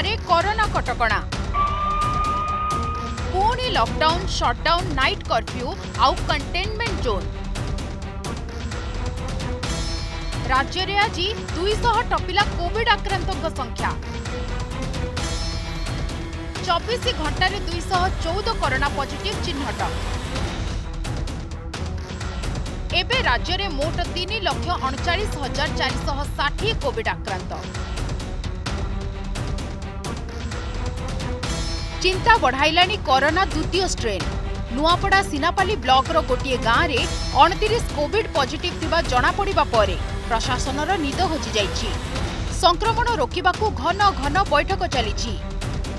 ओडिशारे corona कटकणा पुणी lockdown shutdown night curfew आउ कंटेनमेंट जोन राज्य में आज 200 टपिला कोविड आक्रांतों संख्या 24 घंटे 214 कोरोना पॉजिटिव चिन्हट एबे राज्य में मोट 3,49,460 कोविड आक्रांत चिंता बढ़ाइलानी कोरोना द्वितीय स्ट्रेन नुआपड़ा सीनापाली ब्लॉकर गोटे गाँव में 29 कोविड पॉजिटिव थिबा जणा पड़िबा परे प्रशासनर निद होजी जाइछि। संक्रमण रोकिबाकू घन घन बैठक चली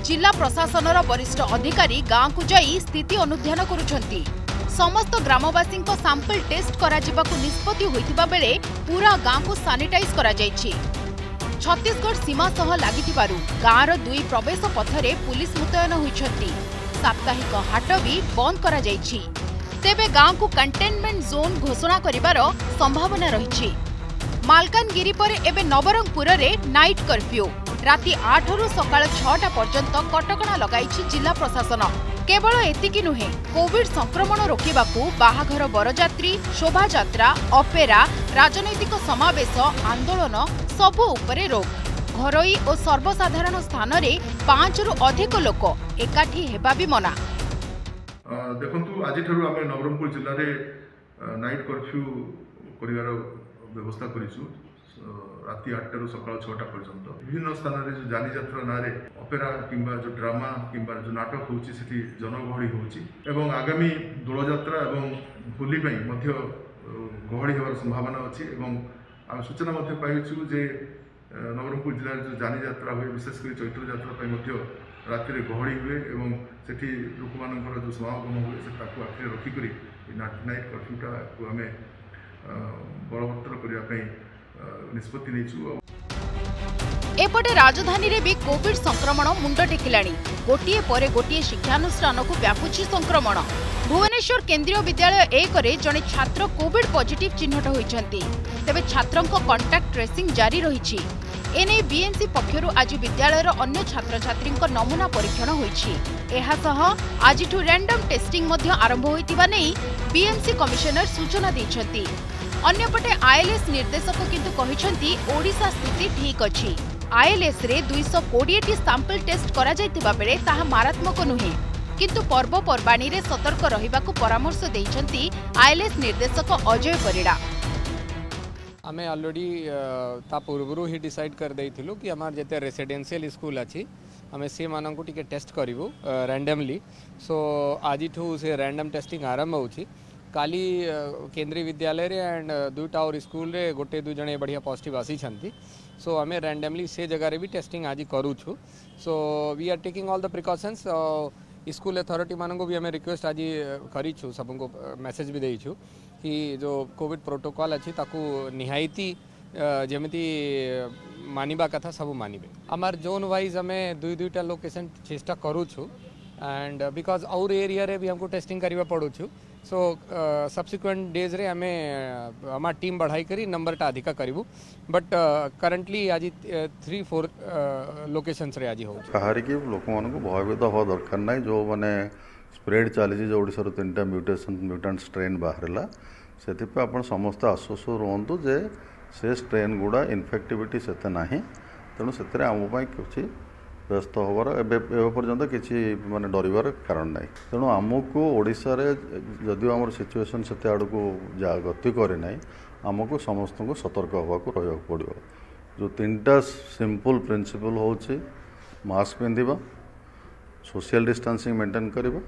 जिला प्रशासनर वरिष्ठ अधिकारी गाँव को जाई स्थिति अनुध्यान करुछंती। समस्त ग्रामवासी को सैंपल टेस्ट कराजिबाकू निष्पत्ति होइतिबा बेले पूरा गाँव को सानिटाइज करा जाइछि। छत्तीसगढ़ सीमा सह लागिथिबारू गाँवर दुई प्रवेश पथरे पुलिस मुतयन होइछंती। साप्ताहिक हाट भी बंद करा जाइछि। तेबे गाँव को कंटेनमेंट जोन घोषणा करिवार संभावना रहिछि। मालकानगिरी पर एबे नवरंगपुर रे नाइट कर्फ्यू राति 8 सकाळ 6टा पर्यंत कटकणा लगाइछि जिला प्रशासन। केवल एतिकी नुहे कोविड संक्रमण रोकिबाकू बाहाघर बरजात्री शोभायात्रा अपेरा राजनैतिक समावेश आंदोलन सबु उपरे रोक। घरोई और सर्वसाधारण स्थान रे 5 रु अधिक लोक एकाठी हेबा भी मना। देखंतु आज ठरु आमे नवरंगपुर जिल्ला रे नाइट कर्फ्यू करिवार व्यवस्था करिसु। राति 8 सकाळ 6टा पर्यंत विभिन्न स्थान में जो जानी जात्रा नारे अपेरा किंबा जो ड्रामा किंबा जो नाटक होउची सेठी जनगहड़ी होउची एवं आगामी दोल यात्रा एवं होली पई मध्य गहड़ी होवार संभावना अछि। एवं हम सूचना मध्य पाइछु जे नवरंगपुर जिला जो जानी यात्रा होय विशेषकर चैत्र यात्रा पई मध्य रात्रि रे गहड़ी हुए एवं सेठी लोकमानकर जो समागम होय से ताकू आखिर रखी करी नाइट कर्फ्यूटा को हमें बलवत्तर करिया पई एपटे राजधानी रे भी कोविड संक्रमण मुंड टेकिलाणी। गोटे पर गोटे शिक्षानुष्ठान को व्यापुची संक्रमण। भुवनेश्वर केंद्रीय विद्यालय 1 जने छात्र कोविड पॉजिटिव चिन्हट होइछंती। तबे छात्रों को कांटेक्ट ट्रेसिंग जारी रहिछि। एने बीएमसी पक्षरु आज विद्यालयर अन्य छात्र छात्री नमूना परीक्षण होइछि। एहा सह आज रैंडम टेस्टिंग मध्य आरंभ होइतिबा नै बीएमसी कमिशनर सूचना दैछंती। अन्यपटे आईएलएस निर्देशक किंतु कहिछंती ओडिशा स्थिति ठीक अछि। आईएलएस रे 220 टी सैंपल टेस्ट करा जायतिबा बेले ताहा मारात्मक नुहे किंतु पर्वपर्वाणी रे सतर्क रहिबाकू परामर्श दैछंती आईएलएस निर्देशक अजय परिडा। आमे ऑलरेडी ता पूर्वरु ही डिसाइड कर दैथिलु कि हमार जेते रेसिडेंशियल स्कूल अछि आमे से मानन को टिके टेस्ट करिवो रैंडमली। सो आजि ठो से रैंडम टेस्टिंग आरंभ होउछि। काली केंद्रीय विद्यालय रे एंड दुईटा और स्कूल रे गोटे दु जने बढ़िया पॉजिटिव आसी छंती। सो हमें रैंडमली से जगह रे भी टेस्टिंग आज करूछु। So we are taking all the precautions. School authority मानन को भी हमें रिक्वेस्ट आज करीछु, सबको मैसेज भी देइछु कि जो कोविड प्रोटोकॉल अछि ताकू निहायती जेमती मानिबा कथा सब मानिबे। हमार जोन वाइज हमें दुईटा लोकेशन चेष्टा करूछु एंड बिकॉज और एरिया रे भी हमको टेस्टिंग करबा पड़ुछु। सो सब्सिक्वेंट डेज रे हमें हमार टीम बढ़ाई करी नंबर टा अधिका करिबू बट करंटली आज 3-4 लोकेशंस रे आज हो बाहर के लोक मन को भयभीत हो दरकार नाही। जो माने स्प्रेड चली जो ओडिसा रो 3टा म्यूटेंट स्ट्रेन बाहरला सेति पे आपण समस्त आश्वस्त रहंतु जे से स्ट्रेन गुडा इन्फेक्टिविटी सेते नाही। तणु सेतरे आम उपाय किछि व्यस्त होवार पर्यंत किसी माने डर कारण ना। तेणु आमको ओडिशा रे जदिव आम सिचुएसन से आड़ को जा गति करे ना आमको समस्त को सतर्क होगा रहा पड़ो। जो 3टा सिंपल प्रिंसिपल होछि मास्क पिंधिबा, सोशल डिस्टेंसिंग मेंटेन करबा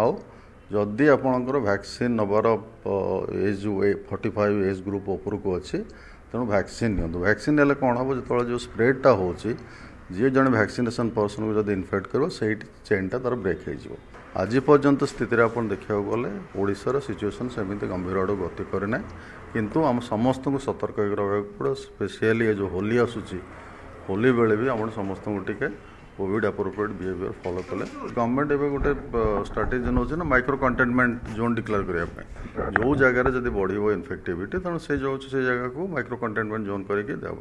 आउ जदि आपणकर वैक्सीन नबार एज 45 एज ग्रुप उपर को अछि तेणु वैक्सीन नियंतु। वैक्सीन हेले कोन हो जतले जो स्प्रेड टा होछि जी जन वैक्सीनेशन पर्सन को जब इनफेक्ट कर सही चेन टा तार ब्रेक हो। आज पर्यंत स्थित देखा गले ओडिशा सिचुएशन सेमती गंभीर आड़ गति कैना किंतु आम समस्त को सतर्क रहा पड़ा। स्पेशली जो होली आसूसी होली बेले भी आम समस्त को टिके कोविड एप्रोप्रिएट बिहेवियर फॉलो कले। गवर्नमेंट एवं गोटे स्ट्राटेजी नौ ना माइक्रो कंटेनमेंट जोन डिक्लेयर करने जो जगार जब बढ़ो इनफेक्टिविटी तेनाली से जगह को माइक्रो कंटेनमेंट जोन करके दे।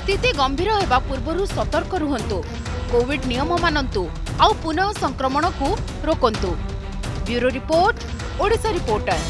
स्थिति गंभीर होगा पूर्व सतर्क रुहंतु, कोविड नियम मानतु, आउ पुनः संक्रमण को रोकंतु। Bureau report, Odisha reporter.